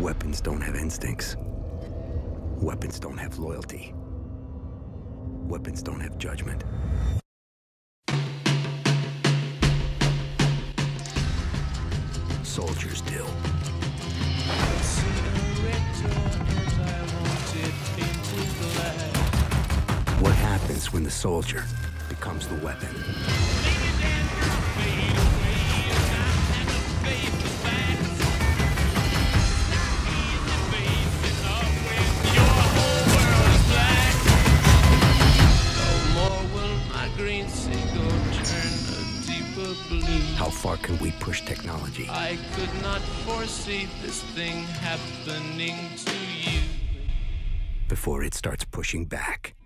Weapons don't have instincts. Weapons don't have loyalty. Weapons don't have judgment. Soldiers do. What happens when the soldier becomes the weapon? How far can we push technology? I could not foresee this thing happening to you. Before it starts pushing back.